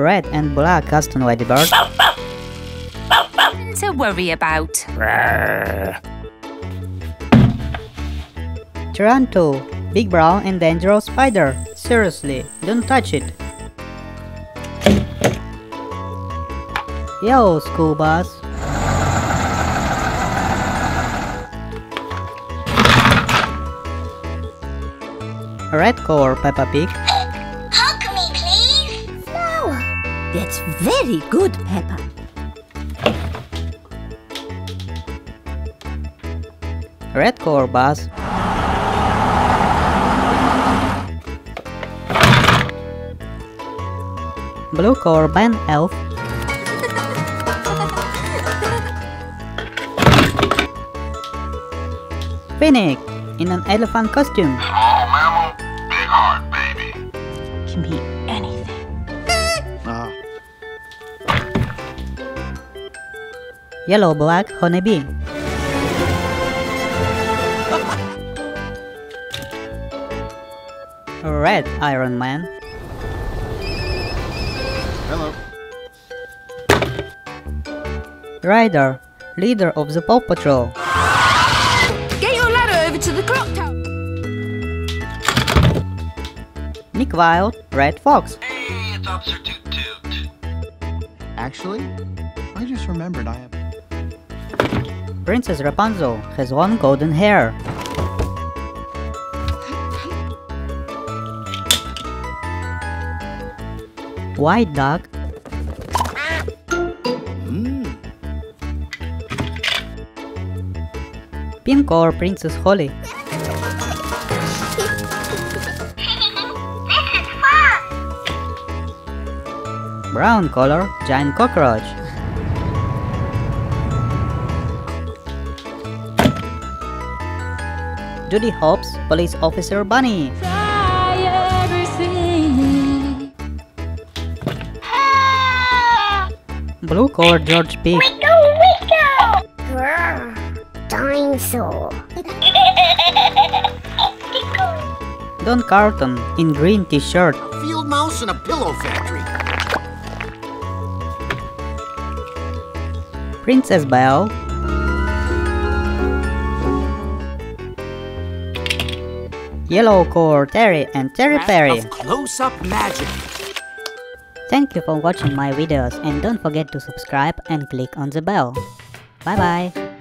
red and black custom ladybird. Nothing to worry about. Taranto, big brown and dangerous spider. Seriously, don't touch it. Yo, school bus. Red core, Peppa Pig. Hug me, please. No. That's very good, Peppa. Red core, Buzz. Blue core, Ben Elf. Finnick in an elephant costume. Small mammal, big heart, baby. Can be anything. Yellow, black, honey bee. Red, Iron Man. Hello. Rider, leader of the Paw Patrol. Get your ladder over to the clock tower. Nick Wilde, Red Fox. Hey, it's Officer Toot-toot. Actually, I just remembered I am. Princess Rapunzel has one golden hair. White duck. Pink or Princess Holly. This is fun! Brown color, giant cockroach. Judy Hopps, police officer bunny. Try everything. Blue core, George Pig. Wiggle, wiggle! Don Carton in green t-shirt. Field mouse in a pillow factory. Princess Belle. Yellow core, Terry and Terry Perry. Close-up magic. Thank you for watching my videos and don't forget to subscribe and click on the bell. Bye bye.